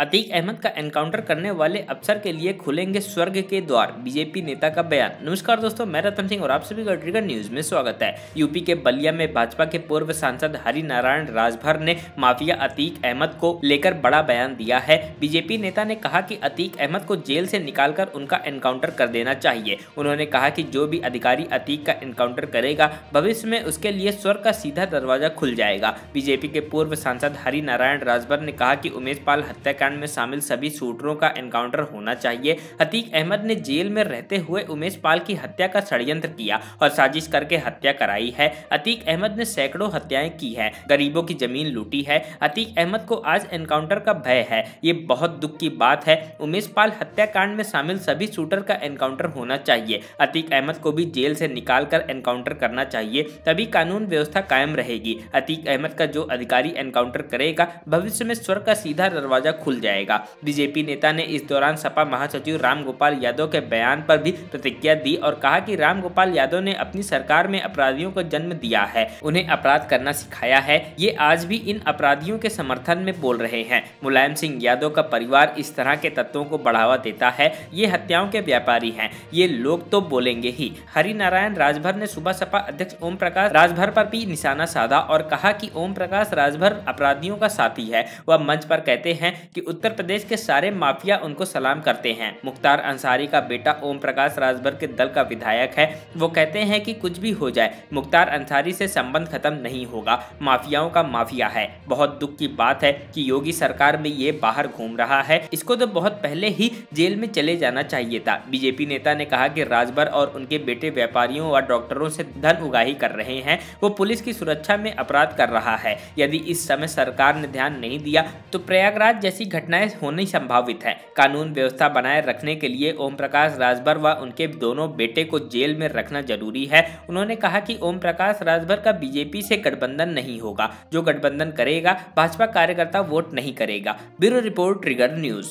अतीक अहमद का एनकाउंटर करने वाले अफसर के लिए खुलेंगे स्वर्ग के द्वार, बीजेपी नेता का बयान। नमस्कार दोस्तों, मैं रतन सिंह और आप सभी का ट्रिगर न्यूज़ में स्वागत है। यूपी के बलिया में भाजपा के पूर्व सांसद हरिनारायण राजभर ने माफिया अतीक अहमद को लेकर बड़ा बयान दिया है। बीजेपी नेता ने कहा कि अतीक अहमद को जेल से निकालकर उनका एनकाउंटर कर देना चाहिए। उन्होंने कहा कि जो भी अधिकारी अतीक का एनकाउंटर करेगा, भविष्य में उसके लिए स्वर्ग का सीधा दरवाजा खुल जाएगा। बीजेपी के पूर्व सांसद हरिनारायण राजभर ने कहा कि उमेश पाल हत्याकांड में शामिल सभी शूटरों का एनकाउंटर होना चाहिए। अतीक अहमद ने जेल में रहते हुए उमेश पाल की हत्या का षड्यंत्र किया और साजिश करके हत्या कराई है। अतीक अहमद ने सैकड़ों हत्याएं की है, गरीबों की जमीन लूटी है। अतीक अहमद को आज एनकाउंटर का भय है, ये बहुत दुख की बात है। उमेश पाल हत्याकांड में शामिल सभी शूटर का एनकाउंटर होना चाहिए। अतीक अहमद को भी जेल से निकालकर एनकाउंटर करना चाहिए, तभी कानून व्यवस्था कायम रहेगी। अतीक अहमद का जो अधिकारी एनकाउंटर करेगा, भविष्य में स्वर्ग का सीधा दरवाजा खुल जाएगा। बीजेपी नेता ने इस दौरान सपा महासचिव राम गोपाल यादव के बयान पर भी प्रतिक्रिया दी और कहा कि राम गोपाल यादव ने अपनी सरकार में अपराधियों को जन्म दिया है, उन्हें अपराध करना सिखाया है। ये आज भी इन अपराधियों के समर्थन में बोल रहे हैं। मुलायम सिंह यादव का परिवार इस तरह के तत्वों को बढ़ावा देता है। ये हत्याओं के व्यापारी है, ये लोग तो बोलेंगे ही। हरिनारायण राजभर ने सुबह सपा अध्यक्ष ओम प्रकाश राजभर पर भी निशाना साधा और कहा कि ओम प्रकाश राजभर अपराधियों का साथी है। वह मंच पर कहते हैं कि उत्तर प्रदेश के सारे माफिया उनको सलाम करते हैं। मुख्तार अंसारी का बेटा ओम प्रकाश राजभर के दल का विधायक है। वो कहते हैं कि कुछ भी हो जाए, मुख्तार अंसारी से संबंध खत्म नहीं होगा, माफियाओं का माफिया है। बहुत दुख की बात है कि योगी सरकार में ये बाहर घूम रहा है, इसको तो बहुत पहले ही जेल में चले जाना चाहिए था। बीजेपी नेता ने कहा कि राजभर और उनके बेटे व्यापारियों और डॉक्टरों से धन उगाही कर रहे हैं, वो पुलिस की सुरक्षा में अपराध कर रहा है। यदि इस समय सरकार ने ध्यान नहीं दिया तो प्रयागराज जैसी घटनाएं होनी संभावित है। कानून व्यवस्था बनाए रखने के लिए ओम प्रकाश राजभर व उनके दोनों बेटे को जेल में रखना जरूरी है। उन्होंने कहा कि ओम प्रकाश राजभर का बीजेपी से गठबंधन नहीं होगा। जो गठबंधन करेगा, भाजपा कार्यकर्ता वोट नहीं करेगा। Bureau report, trigger news.